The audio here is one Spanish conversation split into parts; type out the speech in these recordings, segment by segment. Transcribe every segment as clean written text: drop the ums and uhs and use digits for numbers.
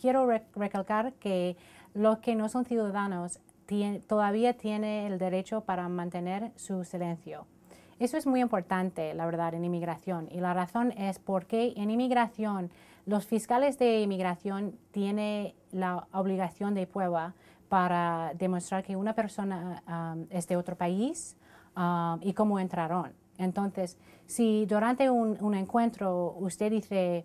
quiero recalcar que los que no son ciudadanos todavía tienen el derecho para mantener su silencio. Eso es muy importante, la verdad, en inmigración, y la razón es porque en inmigración los fiscales de inmigración tienen la obligación de prueba para demostrar que una persona es de otro país y cómo entraron. Entonces, si durante un encuentro usted dice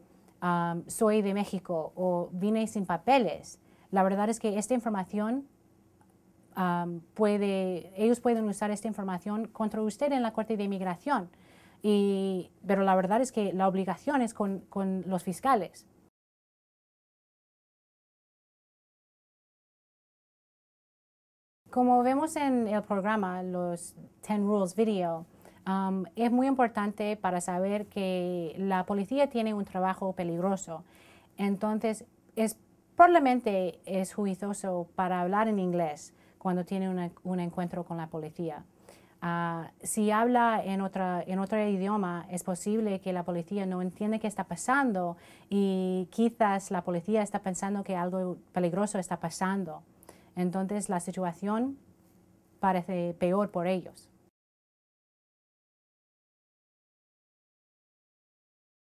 soy de México o vine sin papeles, la verdad es que esta información ellos pueden usar esta información contra usted en la Corte de Inmigración, pero la verdad es que la obligación es con los fiscales. Como vemos en el programa, los 10 Rules Video, es muy importante para saber que la policía tiene un trabajo peligroso. Entonces, probablemente es juicioso para hablar en inglés cuando tiene un encuentro con la policía. Si habla en otro idioma, es posible que la policía no entienda qué está pasando y quizás la policía está pensando que algo peligroso está pasando. Entonces la situación parece peor por ellos.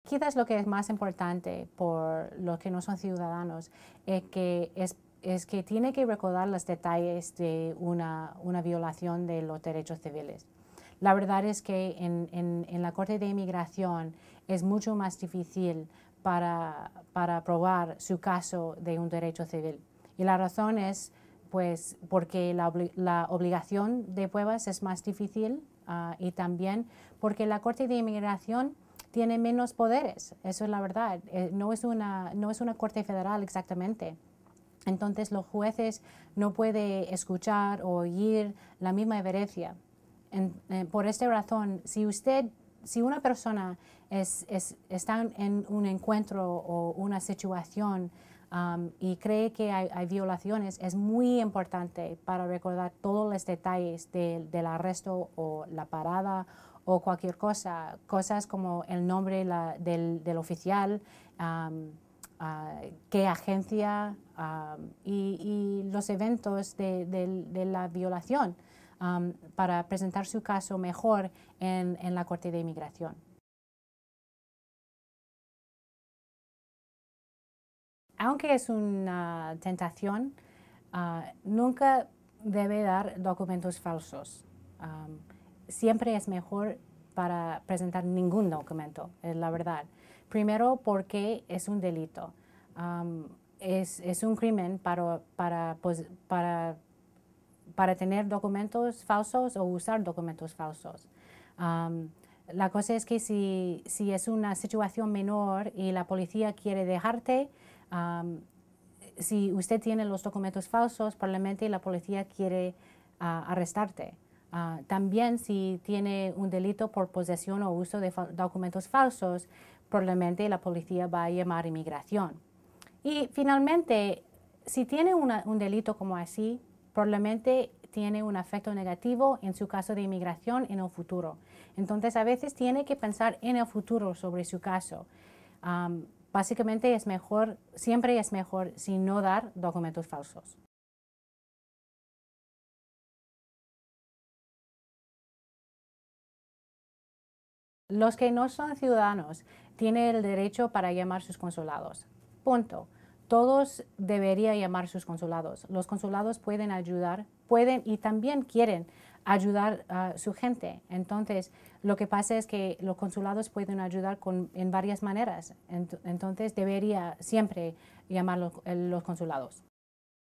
Quizás lo que es más importante por los que no son ciudadanos es que tiene que recordar los detalles de una violación de los derechos civiles. La verdad es que en la Corte de Inmigración es mucho más difícil para probar su caso de un derecho civil. Y la razón es pues, porque la obligación de pruebas es más difícil y también porque la Corte de Inmigración tiene menos poderes. Eso es la verdad. No es una Corte Federal exactamente. Entonces, los jueces no pueden escuchar o oír la misma evidencia. Por esta razón, si una persona está en un encuentro o una situación y cree que hay violaciones, es muy importante para recordar todos los detalles del arresto o la parada o cualquier cosa, cosas como el nombre del oficial, qué agencia y los eventos de la violación para presentar su caso mejor en la Corte de Inmigración. Aunque es una tentación, nunca debe dar documentos falsos. Siempre es mejor para presentar ningún documento, es la verdad. Primero, porque es un delito. Es un crimen para tener documentos falsos o usar documentos falsos. La cosa es que si es una situación menor y la policía quiere dejarte, si usted tiene los documentos falsos, probablemente la policía quiere arrestarte. También si tiene un delito por posesión o uso de documentos falsos, probablemente la policía va a llamar a inmigración. Y finalmente, si tiene un delito como así, probablemente tiene un efecto negativo en su caso de inmigración en el futuro. Entonces, a veces tiene que pensar en el futuro sobre su caso. Básicamente, siempre es mejor sin no dar documentos falsos. Los que no son ciudadanos tienen el derecho para llamar sus consulados. Punto. Todos deberían llamar sus consulados. Los consulados pueden ayudar, y también quieren ayudar a su gente. Entonces, lo que pasa es que los consulados pueden ayudar en varias maneras. Entonces, debería siempre llamar los consulados.